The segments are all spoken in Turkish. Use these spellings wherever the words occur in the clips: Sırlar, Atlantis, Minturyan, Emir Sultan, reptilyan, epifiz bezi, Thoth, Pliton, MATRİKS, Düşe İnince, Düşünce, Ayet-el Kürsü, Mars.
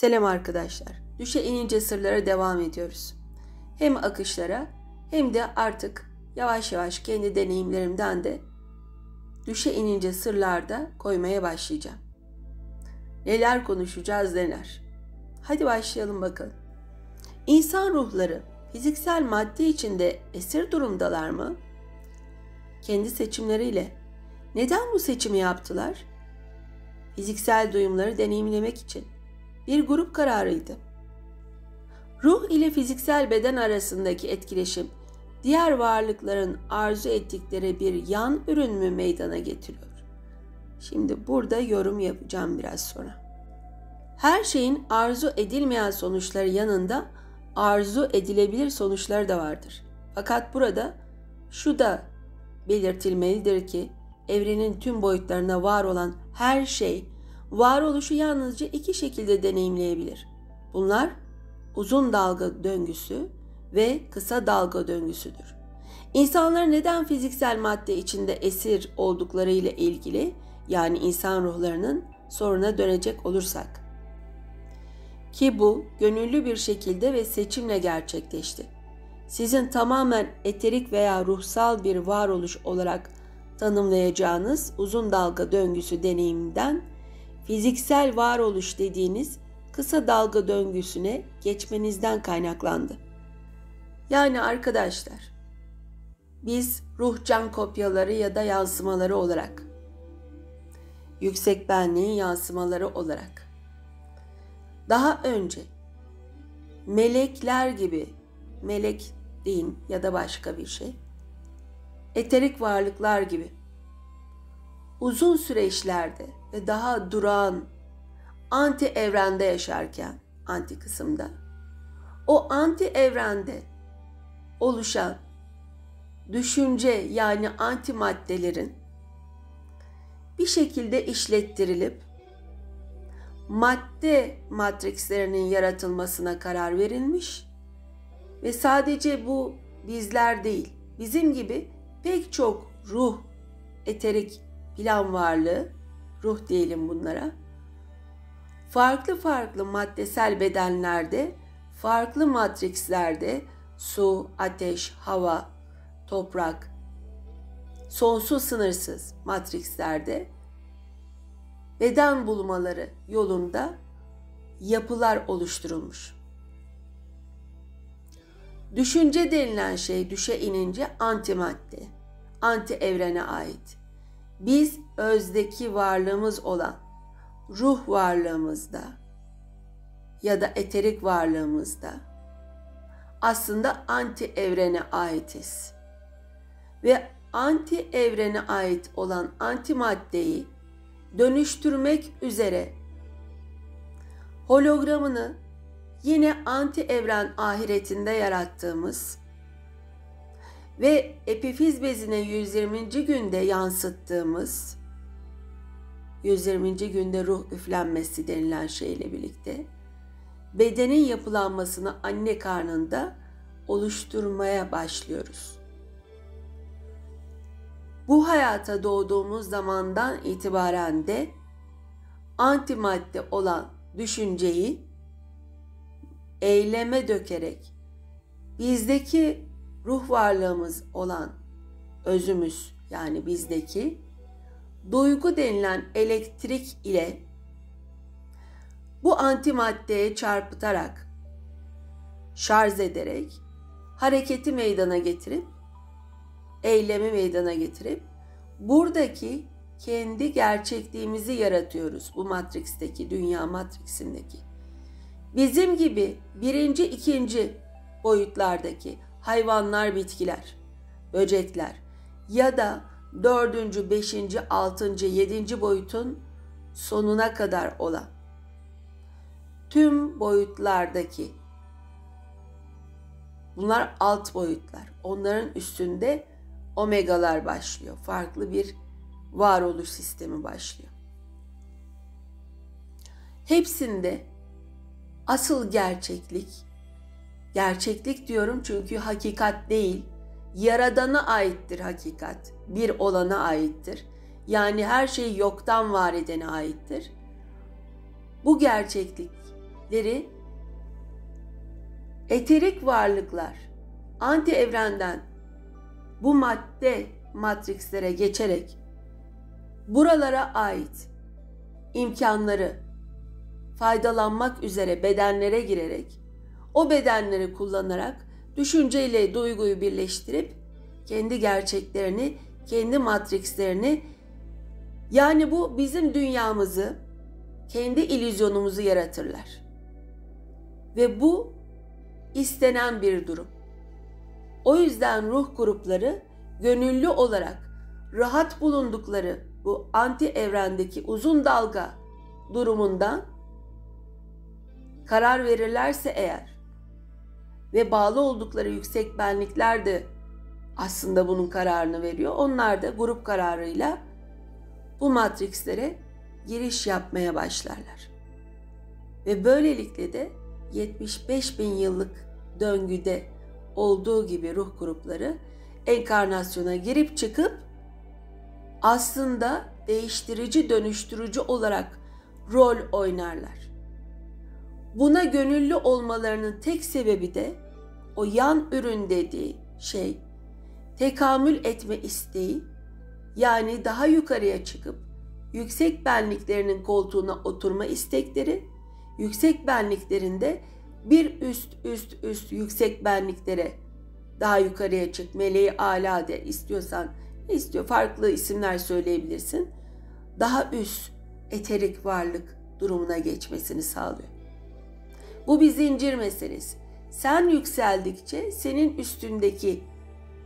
Selam arkadaşlar. Düşe inince sırlara devam ediyoruz. Hem akışlara hem de artık yavaş yavaş kendi deneyimlerimden de düşe inince sırlarda koymaya başlayacağım. Neler konuşacağız neler. Hadi başlayalım bakalım. İnsan ruhları fiziksel madde içinde esir durumdalar mı? Kendi seçimleriyle. Neden bu seçimi yaptılar? Fiziksel duyumları deneyimlemek için. Bir grup kararıydı. Ruh ile fiziksel beden arasındaki etkileşim, diğer varlıkların arzu ettikleri bir yan ürün mü meydana getiriyor? Şimdi burada yorum yapacağım biraz sonra. Her şeyin arzu edilmeyen sonuçları yanında arzu edilebilir sonuçları da vardır. Fakat burada şu da belirtilmelidir ki, evrenin tüm boyutlarına var olan her şey, varoluşu yalnızca iki şekilde deneyimleyebilir. Bunlar uzun dalga döngüsü ve kısa dalga döngüsüdür. İnsanlar neden fiziksel madde içinde esir oldukları ile ilgili, yani insan ruhlarının soruna dönecek olursak, ki bu gönüllü bir şekilde ve seçimle gerçekleşti. Sizin tamamen eterik veya ruhsal bir varoluş olarak tanımlayacağınız uzun dalga döngüsü deneyiminden fiziksel varoluş dediğiniz kısa dalga döngüsüne geçmenizden kaynaklandı. Yani arkadaşlar, biz ruh can kopyaları ya da yansımaları olarak, yüksek benliğin yansımaları olarak, daha önce melekler gibi, melek deyin ya da başka bir şey, eterik varlıklar gibi uzun süreçlerde ve daha durağan anti evrende yaşarken, anti kısımda, o anti evrende oluşan düşünce yani anti maddelerin bir şekilde işlettirilip madde matrikslerinin yaratılmasına karar verilmiş ve sadece bu bizler değil, bizim gibi pek çok ruh, eterik plan varlığı, ruh diyelim bunlara, farklı farklı maddesel bedenlerde, farklı matrikslerde, su, ateş, hava, toprak, sonsuz sınırsız matrikslerde beden bulmaları yolunda yapılar oluşturulmuş. Düşünce denilen şey düşe inince antimadde, anti evrene ait. Biz özdeki varlığımız olan ruh varlığımızda ya da eterik varlığımızda aslında anti evrene aitiz. Ve anti evrene ait olan antimaddeyi dönüştürmek üzere hologramını yine anti evren ahiretinde yarattığımız ve epifiz bezine 120. günde yansıttığımız, 120. günde ruh üflenmesi denilen şeyle birlikte bedenin yapılanmasını anne karnında oluşturmaya başlıyoruz. Bu hayata doğduğumuz zamandan itibaren de antimadde olan düşünceyi eyleme dökerek bizdeki ruh varlığımız olan özümüz, yani bizdeki duygu denilen elektrik ile bu antimaddeye çarpıtarak, şarj ederek hareketi meydana getirip, eylemi meydana getirip buradaki kendi gerçekliğimizi yaratıyoruz. Bu matriksteki, dünya matriksindeki. Bizim gibi birinci, ikinci boyutlardaki hayvanlar, bitkiler, böcekler ya da 4. 5. 6. 7. boyutun sonuna kadar olan tüm boyutlardaki, bunlar alt boyutlar, onların üstünde omegalar başlıyor. Farklı bir varoluş sistemi başlıyor. Hepsinde asıl gerçeklik, gerçeklik diyorum çünkü hakikat değil, yaradana aittir hakikat. Bir olana aittir. Yani her şey yoktan var edene aittir. Bu gerçeklik dedikleri eterik varlıklar anti evrenden bu madde matrikslere geçerek buralara ait imkanları faydalanmak üzere bedenlere girerek o bedenleri kullanarak düşünce ile duyguyu birleştirip kendi gerçeklerini, kendi matrikslerini, yani bu bizim dünyamızı, kendi illüzyonumuzu yaratırlar. Ve bu istenen bir durum. O yüzden ruh grupları gönüllü olarak rahat bulundukları bu anti evrendeki uzun dalga durumundan karar verirlerse eğer ve bağlı oldukları yüksek benlikler de aslında bunun kararını veriyor. Onlar da grup kararıyla bu matrikslere giriş yapmaya başlarlar. Ve böylelikle de 75 bin yıllık döngüde olduğu gibi ruh grupları enkarnasyona girip çıkıp aslında değiştirici, dönüştürücü olarak rol oynarlar. Buna gönüllü olmalarının tek sebebi de o yan ürün dediği şey, tekamül etme isteği, yani daha yukarıya çıkıp yüksek benliklerinin koltuğuna oturma istekleri, yüksek benliklerinde bir üst yüksek benliklere daha yukarıya çık, meleği âlâ de, istiyorsan ne istiyor, farklı isimler söyleyebilirsin, daha üst eterik varlık durumuna geçmesini sağlıyor. Bu bir zincir meselesi. Sen yükseldikçe senin üstündeki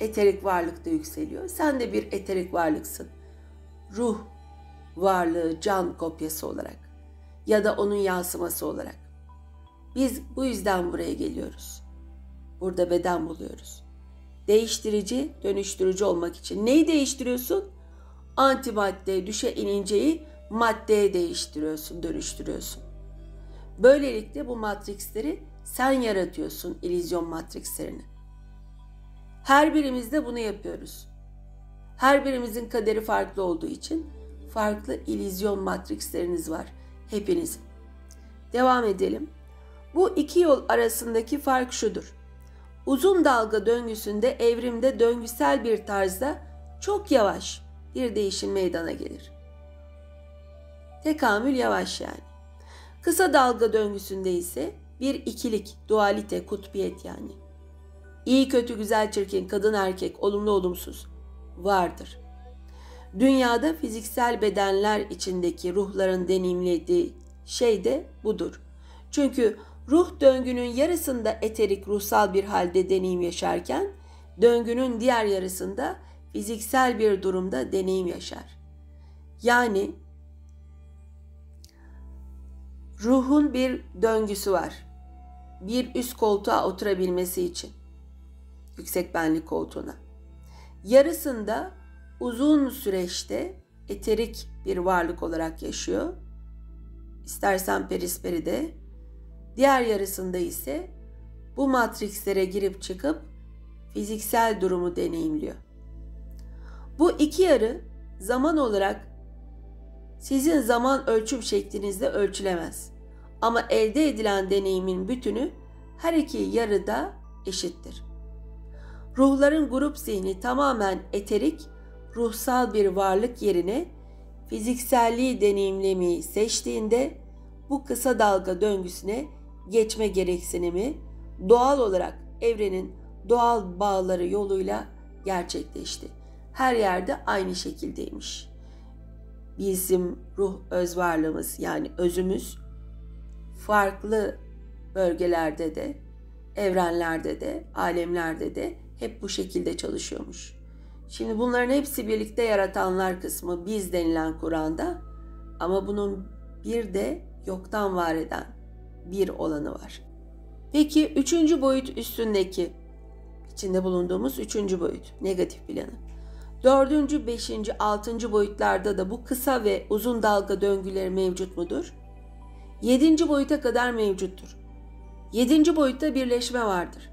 eterik varlık da yükseliyor. Sen de bir eterik varlıksın. Ruh varlığı, can kopyası olarak ya da onun yansıması olarak. Biz bu yüzden buraya geliyoruz. Burada beden buluyoruz. Değiştirici, dönüştürücü olmak için. Neyi değiştiriyorsun? Antimadde, düşe ininceyi maddeye değiştiriyorsun, dönüştürüyorsun. Böylelikle bu matriksleri sen yaratıyorsun, illüzyon matrikslerini. Her birimiz de bunu yapıyoruz. Her birimizin kaderi farklı olduğu için farklı illüzyon matriksleriniz var hepinizin. Devam edelim. Bu iki yol arasındaki fark şudur. Uzun dalga döngüsünde evrimde döngüsel bir tarzda çok yavaş bir değişim meydana gelir. Tekamül yavaş yani. Kısa dalga döngüsünde ise bir ikilik, dualite, kutbiyet yani. İyi, kötü, güzel, çirkin, kadın, erkek, olumlu, olumsuz vardır. Dünyada fiziksel bedenler içindeki ruhların deneyimlediği şey de budur. Çünkü ruh döngünün yarısında eterik, ruhsal bir halde deneyim yaşarken, döngünün diğer yarısında fiziksel bir durumda deneyim yaşar. Yani ruhun bir döngüsü var. Bir üst koltuğa oturabilmesi için. Yüksek benlik koltuğuna. Yarısında uzun süreçte eterik bir varlık olarak yaşıyor. İstersen perisperide. Diğer yarısında ise bu matrikslere girip çıkıp fiziksel durumu deneyimliyor. Bu iki yarı zaman olarak sizin zaman ölçüm şeklinizle ölçülemez. Ama elde edilen deneyimin bütünü her iki yarıda eşittir. Ruhların grup zihni tamamen eterik, ruhsal bir varlık yerine fizikselliği deneyimlemeyi seçtiğinde bu kısa dalga döngüsüne geçme gereksinimi doğal olarak evrenin doğal bağları yoluyla gerçekleşti. Her yerde aynı şekildeymiş. Bizim ruh öz varlığımız yani özümüz farklı bölgelerde de, evrenlerde de, alemlerde de hep bu şekilde çalışıyormuş. Şimdi bunların hepsi birlikte yaratanlar kısmı biz denilen Kur'an'da, ama bunun bir de yoktan var eden bir olanı var. Peki üçüncü boyut üstündeki, içinde bulunduğumuz üçüncü boyut, negatif planı. Dördüncü, beşinci, altıncı boyutlarda da bu kısa ve uzun dalga döngüleri mevcut mudur? Yedinci boyuta kadar mevcuttur. Yedinci boyutta birleşme vardır.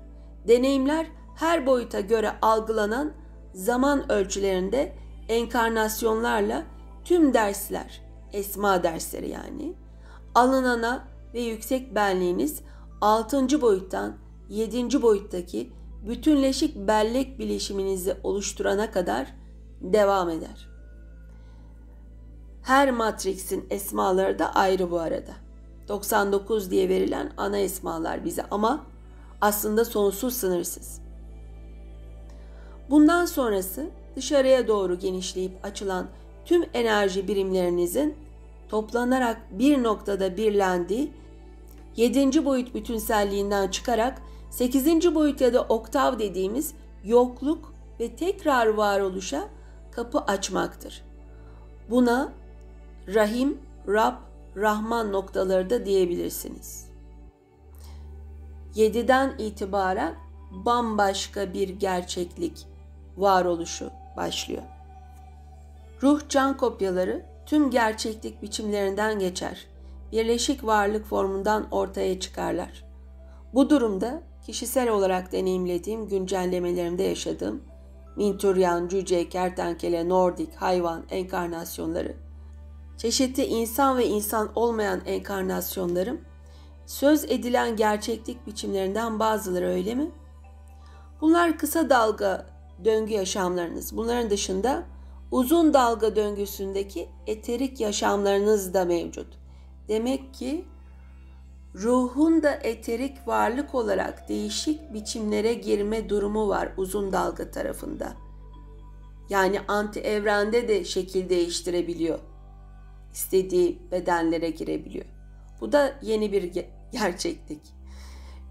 Deneyimler her boyuta göre algılanan zaman ölçülerinde enkarnasyonlarla tüm dersler, esma dersleri yani, alınana ve yüksek benliğiniz 6. boyuttan 7. boyuttaki bütünleşik bellek bileşiminizi oluşturana kadar devam eder. Her matriksin esmaları da ayrı bu arada. 99 diye verilen ana esmalar bize ama aslında sonsuz, sınırsız. Bundan sonrası dışarıya doğru genişleyip açılan tüm enerji birimlerinizin toplanarak bir noktada birlendiği 7. boyut bütünselliğinden çıkarak 8. boyut ya da oktav dediğimiz yokluk ve tekrar varoluşa kapı açmaktır. Buna Rahim, Rab, Rahman noktaları da diyebilirsiniz. 7'den itibaren bambaşka bir gerçeklik varoluşu başlıyor. Ruh can kopyaları tüm gerçeklik biçimlerinden geçer. Birleşik varlık formundan ortaya çıkarlar. Bu durumda kişisel olarak deneyimlediğim, güncellemelerimde yaşadığım Minturyan, cüce, kertenkele, nordik, hayvan enkarnasyonları, çeşitli insan ve insan olmayan enkarnasyonlarım, söz edilen gerçeklik biçimlerinden bazıları öyle mi? Bunlar kısa dalga döngü yaşamlarınız. Bunların dışında uzun dalga döngüsündeki eterik yaşamlarınız da mevcut. Demek ki ruhun da eterik varlık olarak değişik biçimlere girme durumu var uzun dalga tarafında. Yani anti evrende de şekil değiştirebiliyor. İstediği bedenlere girebiliyor. Bu da yeni bir gerçeklik.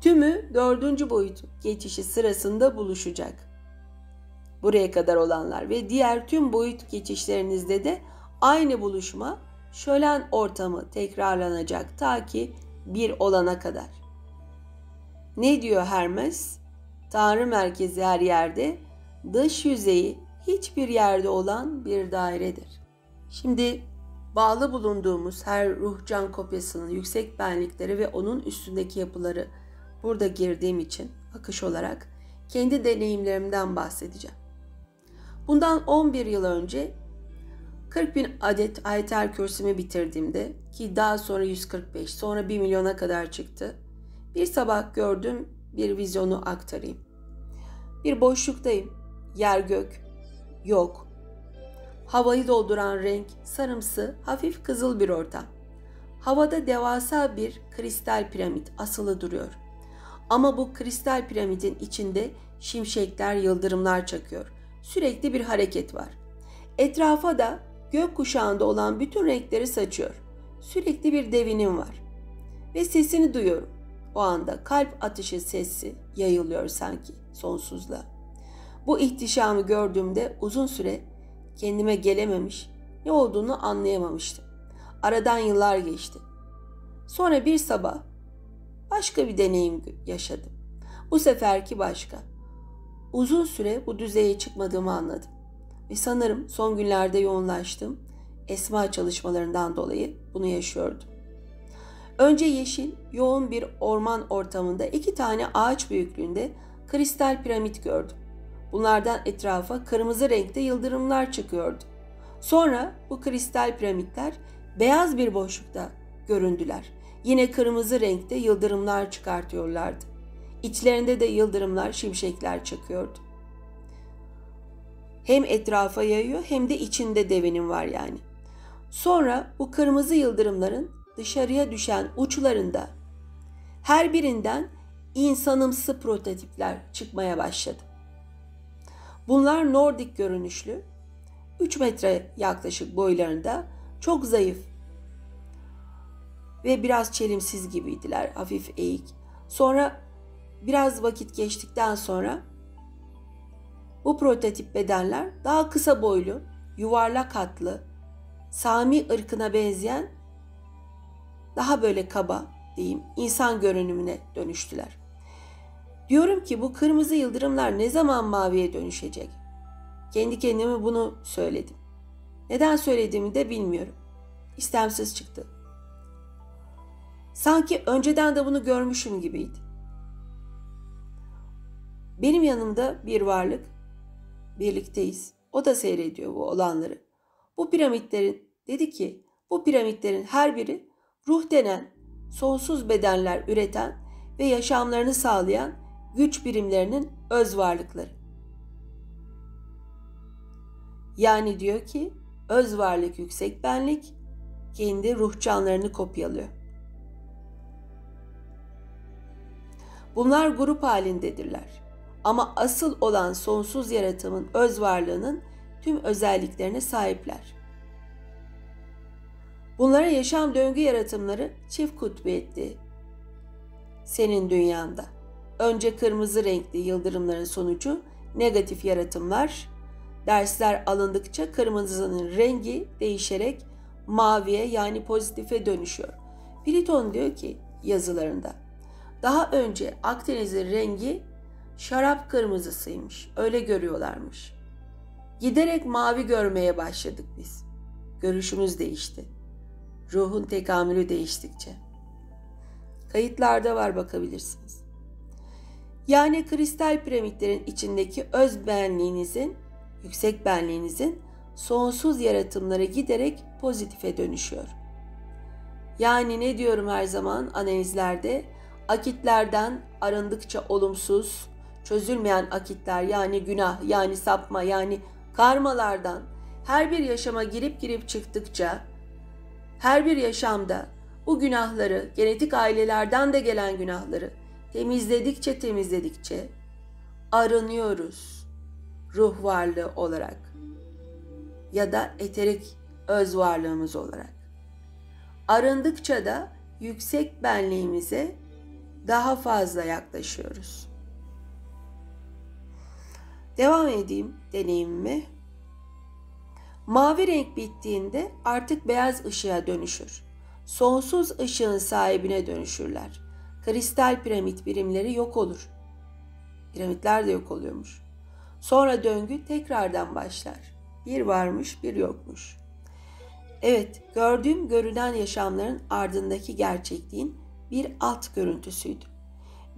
Tümü 4. boyut geçişi sırasında buluşacak. Buraya kadar olanlar ve diğer tüm boyut geçişlerinizde de aynı buluşma, şölen ortamı tekrarlanacak ta ki bir olana kadar. Ne diyor Hermes? Tanrı merkezi her yerde, dış yüzeyi hiçbir yerde olan bir dairedir. Şimdi bağlı bulunduğumuz her ruh can kopyasının yüksek benlikleri ve onun üstündeki yapıları burada girdiğim için akış olarak kendi deneyimlerimden bahsedeceğim. Bundan 11 yıl önce 40.000 adet ayetel kürsümü bitirdiğimde, ki daha sonra 145, sonra 1 milyona kadar çıktı, bir sabah gördüğüm bir vizyonu aktarayım. Bir boşluktayım. Yer gök yok. Havayı dolduran renk sarımsı, hafif kızıl bir ortam. Havada devasa bir kristal piramit asılı duruyor. Ama bu kristal piramidin içinde şimşekler, yıldırımlar çakıyor. Sürekli bir hareket var. Etrafa da gökkuşağında olan bütün renkleri saçıyor. Sürekli bir devinim var. Ve sesini duyuyorum. O anda kalp atışı sesi yayılıyor sanki sonsuzluğa. Bu ihtişamı gördüğümde uzun süre kendime gelememiş, ne olduğunu anlayamamıştım. Aradan yıllar geçti. Sonra bir sabah başka bir deneyim yaşadım. Bu seferki başka. Uzun süre bu düzeye çıkmadığımı anladım. Ve sanırım son günlerde yoğunlaştım. Esma çalışmalarından dolayı bunu yaşıyordum. Önce yeşil, yoğun bir orman ortamında 2 tane ağaç büyüklüğünde kristal piramit gördüm. Bunlardan etrafa kırmızı renkte yıldırımlar çıkıyordu. Sonra bu kristal piramitler beyaz bir boşlukta göründüler. Yine kırmızı renkte yıldırımlar çıkartıyorlardı. İçlerinde de yıldırımlar, şimşekler çakıyordu. Hem etrafa yayıyor hem de içinde devinim var yani. Sonra bu kırmızı yıldırımların dışarıya düşen uçlarında her birinden insanımsı prototipler çıkmaya başladı. Bunlar nordik görünüşlü, 3 metre yaklaşık boylarında, çok zayıf ve biraz çelimsiz gibiydiler, hafif eğik. Sonra biraz vakit geçtikten sonra bu prototip bedenler daha kısa boylu, yuvarlak hatlı, Sami ırkına benzeyen, daha böyle kaba diyeyim, insan görünümüne dönüştüler. Diyorum ki bu kırmızı yıldırımlar ne zaman maviye dönüşecek? Kendi kendime bunu söyledim. Neden söylediğimi de bilmiyorum. İstemsiz çıktı. Sanki önceden de bunu görmüşüm gibiydi. Benim yanımda bir varlık, birlikteyiz. O da seyrediyor bu olanları. Bu piramitlerin, dedi ki, bu piramitlerin her biri ruh denen sonsuz bedenler üreten ve yaşamlarını sağlayan güç birimlerinin öz varlıkları. Yani diyor ki öz varlık yüksek benlik kendi ruh canlarını kopyalıyor. Bunlar grup halindedirler. Ama asıl olan sonsuz yaratımın öz varlığının tüm özelliklerine sahipler. Bunlara yaşam döngü yaratımları çift kutbiyetli. Senin dünyanda önce kırmızı renkli yıldırımların sonucu negatif yaratımlar, dersler alındıkça kırmızının rengi değişerek maviye yani pozitife dönüşüyor. Pliton diyor ki yazılarında, daha önce Akdeniz'in rengi şarap kırmızısıymış, öyle görüyorlarmış. Giderek mavi görmeye başladık biz. Görüşümüz değişti. Ruhun tekamülü değiştikçe. Kayıtlarda var, bakabilirsiniz. Yani kristal piramitlerin içindeki öz benliğinizin, yüksek benliğinizin sonsuz yaratımları giderek pozitife dönüşüyor. Yani ne diyorum her zaman analizlerde? Akitlerden arındıkça olumsuz, çözülmeyen akitler yani günah, yani sapma, yani karmalardan her bir yaşama girip çıktıkça, her bir yaşamda bu günahları, genetik ailelerden de gelen günahları temizledikçe arınıyoruz ruh varlığı olarak ya da eterik öz varlığımız olarak. Arındıkça da yüksek benliğimize daha fazla yaklaşıyoruz. Devam edeyim deneyimimi. Mavi renk bittiğinde artık beyaz ışığa dönüşür. Sonsuz ışığın sahibine dönüşürler. Kristal piramit birimleri yok olur. Piramitler de yok oluyormuş. Sonra döngü tekrardan başlar. Bir varmış, bir yokmuş. Evet, gördüğüm görünen yaşamların ardındaki gerçekliğin bir alt görüntüsüydü.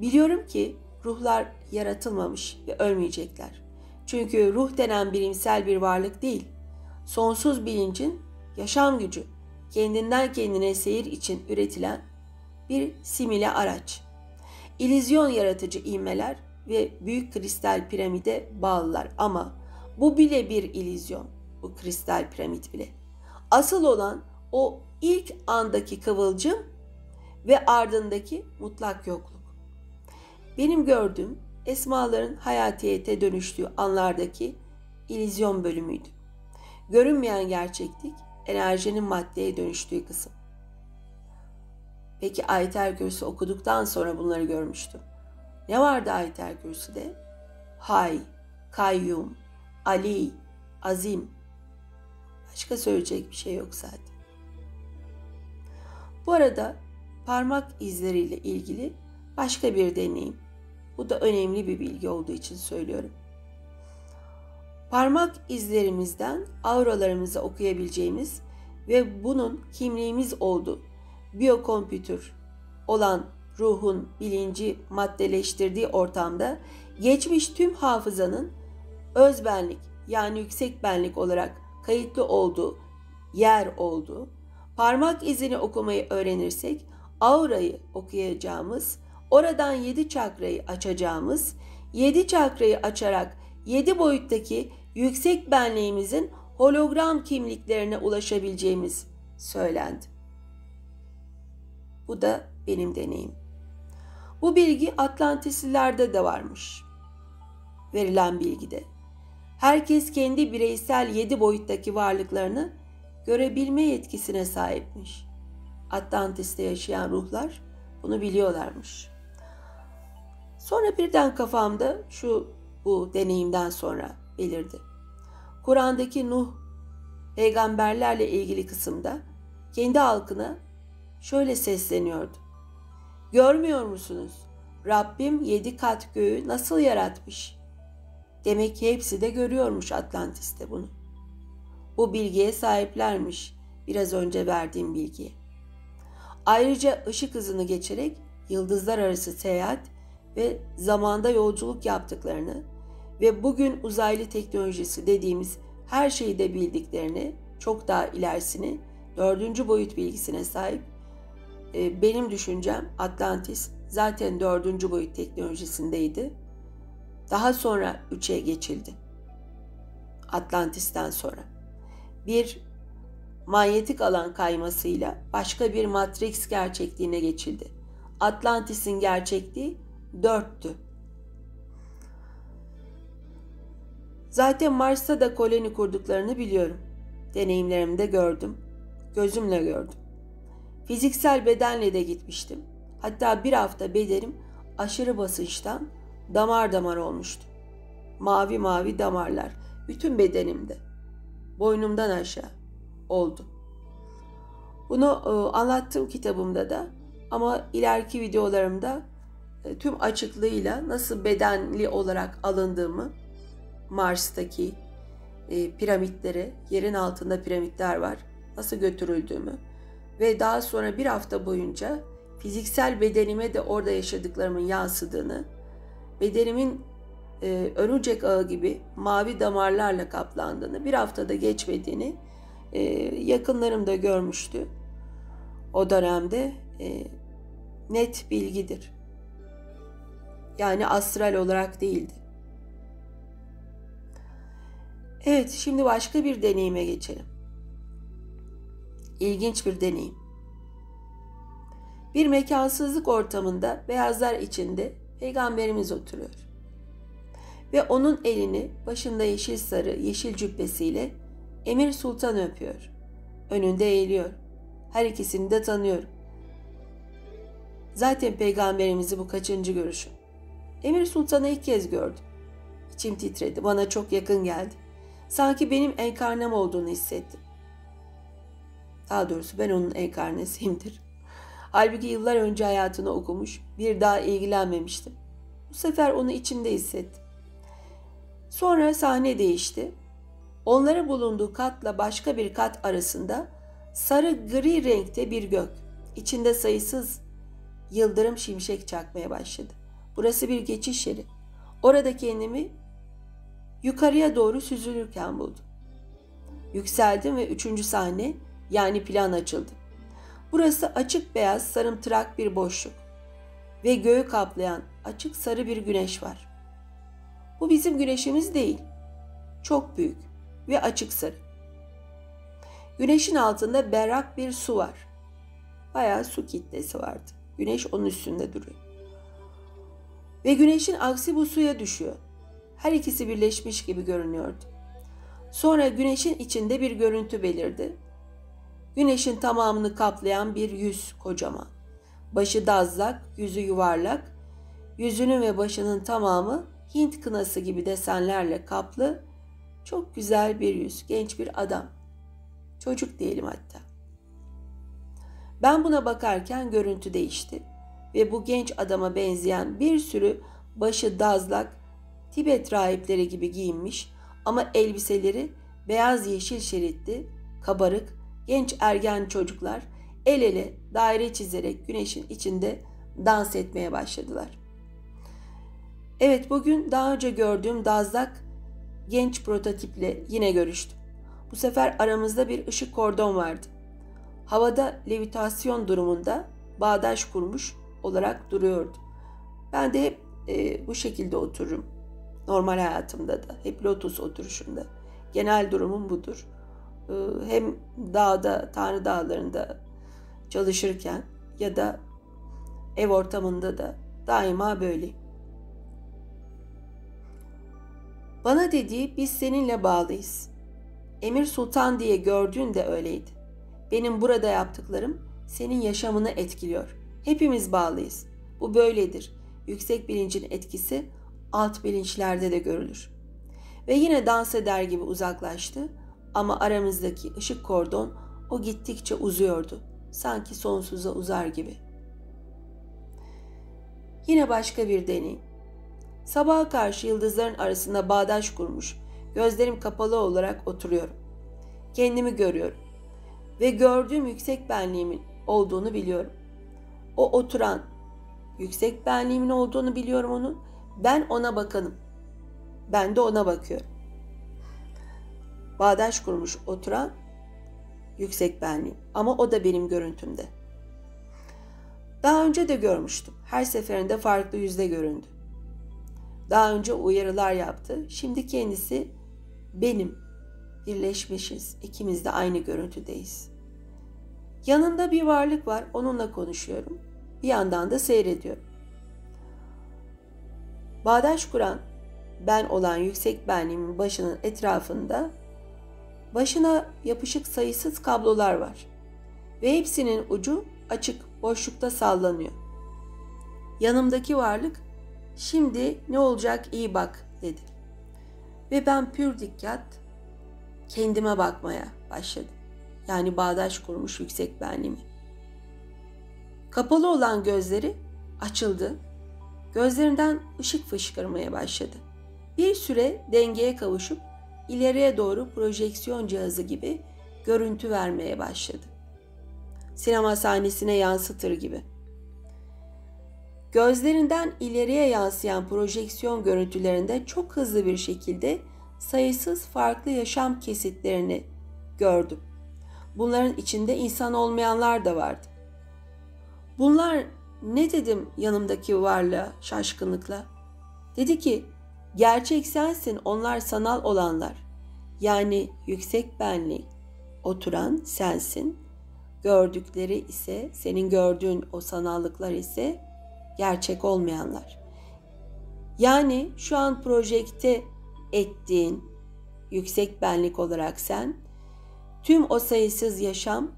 Biliyorum ki ruhlar yaratılmamış ve ölmeyecekler. Çünkü ruh denen bilimsel bir varlık değil. Sonsuz bilincin yaşam gücü, kendinden kendine seyir için üretilen bir simüle araç. İllüzyon yaratıcı ivmeler ve büyük kristal piramide bağlılar ama bu bile bir illüzyon, bu kristal piramit bile. Asıl olan o ilk andaki kıvılcım ve ardındaki mutlak yokluk. Benim gördüğüm esmaların hayatiyete dönüştüğü anlardaki illüzyon bölümüydü. Görünmeyen gerçeklik, enerjinin maddeye dönüştüğü kısım. Peki Ayet-el Kürsü okuduktan sonra bunları görmüştüm. Ne vardı Ayet-el Kürsü'de? Hay, Kayyum, Ali, Azim. Başka söyleyecek bir şey yok zaten. Bu arada parmak izleriyle ilgili başka bir deneyim. Bu da önemli bir bilgi olduğu için söylüyorum. Parmak izlerimizden auralarımızı okuyabileceğimiz ve bunun kimliğimiz olduğu biyokompütür olan ruhun bilinci maddeleştirdiği ortamda geçmiş tüm hafızanın öz benlik yani yüksek benlik olarak kayıtlı olduğu yer olduğu, parmak izini okumayı öğrenirsek aurayı okuyacağımız, oradan 7 çakrayı açacağımız, 7 çakrayı açarak 7 boyuttaki yüksek benliğimizin hologram kimliklerine ulaşabileceğimiz söylendi. Bu da benim deneyim. Bu bilgi Atlantislilerde de varmış. Verilen bilgide. Herkes kendi bireysel 7 boyuttaki varlıklarını görebilme yetkisine sahipmiş. Atlantis'te yaşayan ruhlar bunu biliyorlarmış. Sonra birden kafamda bu deneyimden sonra belirdi. Kur'an'daki Nuh peygamberlerle ilgili kısımda kendi halkına şöyle sesleniyordu. Görmüyor musunuz? Rabbim 7 kat göğü nasıl yaratmış? Demek ki hepsi de görüyormuş Atlantis'te bunu. Bu bilgiye sahiplermiş, biraz önce verdiğim bilgiye. Ayrıca ışık hızını geçerek yıldızlar arası seyahat ve zamanda yolculuk yaptıklarını ve bugün uzaylı teknolojisi dediğimiz her şeyi de bildiklerini, çok daha ilerisini, 4. boyut bilgisine sahip benim düşüncem Atlantis zaten 4. boyut teknolojisindeydi. Daha sonra 3'e geçildi. Atlantis'ten sonra. Bir manyetik alan kaymasıyla başka bir Matrix gerçekliğine geçildi. Atlantis'in gerçekliği 4'tü. Zaten Mars'ta da koloni kurduklarını biliyorum. Deneyimlerimde gördüm. Gözümle gördüm. Fiziksel bedenle de gitmiştim. Hatta bir hafta bedenim aşırı basınçtan damar damar olmuştu. Mavi mavi damarlar bütün bedenimde. Boynumdan aşağı oldu. Bunu anlattım kitabımda da, ama ileriki videolarımda tüm açıklığıyla nasıl bedenli olarak alındığımı, Mars'taki piramitlere, yerin altında piramitler var, nasıl götürüldüğümü ve daha sonra bir hafta boyunca fiziksel bedenime de orada yaşadıklarımın yansıdığını, bedenimin örümcek ağı gibi mavi damarlarla kaplandığını, bir haftada geçmediğini yakınlarım da görmüştü. O dönemde net bilgidir. Yani astral olarak değildi. Evet, şimdi başka bir deneyime geçelim. İlginç bir deneyim. Bir mekansızlık ortamında beyazlar içinde Peygamberimiz oturuyor. Ve onun elini başında yeşil sarı, yeşil cübbesiyle Emir Sultan öpüyor. Önünde eğiliyor. Her ikisini de tanıyorum. Zaten Peygamberimizi bu kaçıncı görüşüm. Emir Sultan'ı ilk kez gördüm. İçim titredi. Bana çok yakın geldi. Sanki benim enkarnem olduğunu hissettim. Daha doğrusu ben onun enkarnesiyimdir. Halbuki yıllar önce hayatını okumuş, bir daha ilgilenmemiştim. Bu sefer onu içimde hissettim. Sonra sahne değişti. Onların bulunduğu katla başka bir kat arasında sarı-gri renkte bir gök. İçinde sayısız yıldırım şimşek çakmaya başladı. Burası bir geçiş yeri. Orada kendimi yukarıya doğru süzülürken buldum. Yükseldim ve 3. sahne, yani plan açıldı. Burası açık beyaz sarımtırak bir boşluk ve göğü kaplayan açık sarı bir güneş var. Bu bizim güneşimiz değil. Çok büyük ve açık sarı. Güneşin altında berrak bir su var. Bayağı su kitlesi vardı. Güneş onun üstünde duruyor. Ve güneşin aksi bu suya düşüyor. Her ikisi birleşmiş gibi görünüyordu. Sonra güneşin içinde bir görüntü belirdi. Güneşin tamamını kaplayan bir yüz kocaman. Başı dazlak, yüzü yuvarlak. Yüzünün ve başının tamamı Hint kınası gibi desenlerle kaplı. Çok güzel bir yüz, genç bir adam. Çocuk diyelim hatta. Ben buna bakarken görüntü değişti. Ve bu genç adama benzeyen bir sürü başı dazlak, Tibet rahipleri gibi giyinmiş ama elbiseleri beyaz yeşil şeritli, kabarık, genç ergen çocuklar el ele daire çizerek güneşin içinde dans etmeye başladılar. Evet, bugün daha önce gördüğüm dazlak genç prototiple yine görüştüm. Bu sefer aramızda bir ışık kordon vardı. Havada levitasyon durumunda bağdaş kurmuş olarak duruyordu. Ben de hep bu şekilde otururum. Normal hayatımda da. Hep lotus oturuşunda. Genel durumum budur. Hem dağda, Tanrı dağlarında çalışırken ya da ev ortamında da daima böyleyim. Bana dediği, biz seninle bağlıyız. Emir Sultan diye gördüğün de öyleydi. Benim burada yaptıklarım senin yaşamını etkiliyor. Hepimiz bağlıyız. Bu böyledir. Yüksek bilincin etkisi alt bilinçlerde de görülür. Ve yine dans eder gibi uzaklaştı, ama aramızdaki ışık kordon o gittikçe uzuyordu. Sanki sonsuza uzar gibi. Yine başka bir deneyim. Sabaha karşı yıldızların arasında bağdaş kurmuş, gözlerim kapalı olarak oturuyorum. Kendimi görüyorum. Ve gördüğüm yüksek benliğimin olduğunu biliyorum. O oturan yüksek benliğimin olduğunu biliyorum onun. Ben ona bakanım. Ben de ona bakıyorum. Bağdaş kurmuş oturan yüksek benliğim. Ama o da benim görüntümde. Daha önce de görmüştüm. Her seferinde farklı yüzde göründü. Daha önce uyarılar yaptı. Şimdi kendisi benim. Birleşmişiz. İkimiz de aynı görüntüdeyiz. Yanında bir varlık var. Onunla konuşuyorum. Bir yandan da seyrediyorum. Bağdaş kuran ben olan yüksek benliğimin başının etrafında başına yapışık sayısız kablolar var. Ve hepsinin ucu açık boşlukta sallanıyor. Yanımdaki varlık şimdi ne olacak iyi bak dedi. Ve ben pür dikkat kendime bakmaya başladım. Yani bağdaş kurmuş yüksek benliğimi. Kapalı olan gözleri açıldı. Gözlerinden ışık fışkırmaya başladı. Bir süre dengeye kavuşup ileriye doğru projeksiyon cihazı gibi görüntü vermeye başladı. Sinema sahnesine yansıtır gibi. Gözlerinden ileriye yansıyan projeksiyon görüntülerinde çok hızlı bir şekilde sayısız farklı yaşam kesitlerini gördüm. Bunların içinde insan olmayanlar da vardı. Bunlar ne dedim yanımdaki varlığa şaşkınlıkla? Dedi ki, gerçek sensin, onlar sanal olanlar. Yani yüksek benlik, oturan sensin. Gördükleri ise, senin gördüğün o sanallıklar ise gerçek olmayanlar. Yani şu an projekte ettiğin yüksek benlik olarak sen, tüm o sayısız yaşam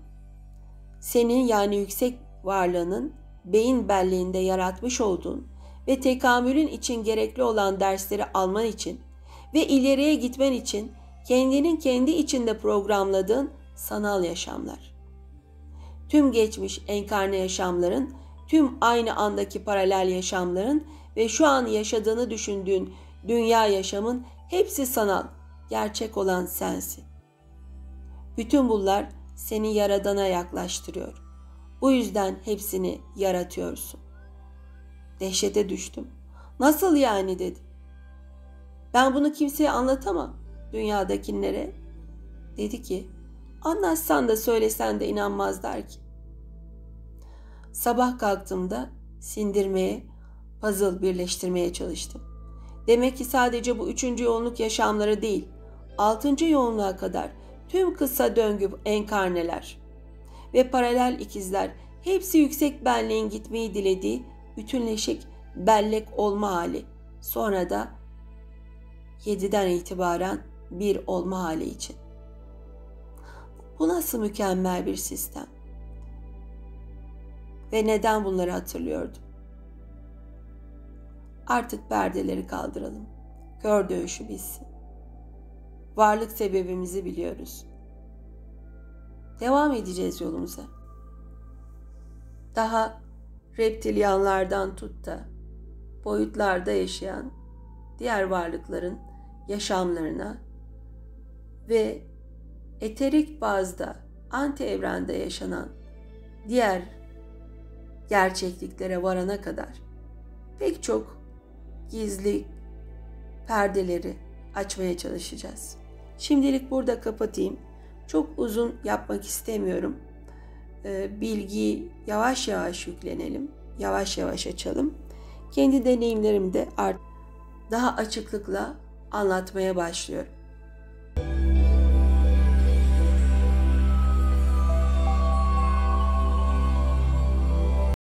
senin yani yüksek varlığının beyin belleğinde yaratmış olduğun ve tekamülün için gerekli olan dersleri alman için ve ileriye gitmen için kendinin kendi içinde programladığın sanal yaşamlar. Tüm geçmiş enkarne yaşamların, tüm aynı andaki paralel yaşamların ve şu an yaşadığını düşündüğün dünya yaşamın hepsi sanal, gerçek olan sensin. Bütün bunlar seni Yaradan'a yaklaştırıyor. Bu yüzden hepsini yaratıyorsun. Dehşete düştüm. Nasıl yani dedi. Ben bunu kimseye anlatamam dünyadakilere. Dedi ki, anlatsan da söylesen de inanmazlar ki. Sabah kalktığımda sindirmeye, puzzle birleştirmeye çalıştım. Demek ki sadece bu 3. yoğunluk yaşamları değil, 6. yoğunluğa kadar tüm kısa döngü enkarneler ve paralel ikizler hepsi yüksek benliğin gitmeyi dilediği bütünleşik bellek olma hali. Sonra da 7'den itibaren bir olma hali için. Bu nasıl mükemmel bir sistem? Ve neden bunları hatırlıyordum? Artık perdeleri kaldıralım. Kör dövüşü bitsin. Varlık sebebimizi biliyoruz. Devam edeceğiz yolumuza. Daha reptilyanlardan tut da boyutlarda yaşayan diğer varlıkların yaşamlarına ve eterik bazda anti evrende yaşanan diğer gerçekliklere varana kadar pek çok gizli perdeleri açmaya çalışacağız. Şimdilik burada kapatayım. Çok uzun yapmak istemiyorum. Bilgiyi yavaş yavaş yüklenelim. Yavaş yavaş açalım. Kendi deneyimlerimde daha açıklıkla anlatmaya başlıyorum.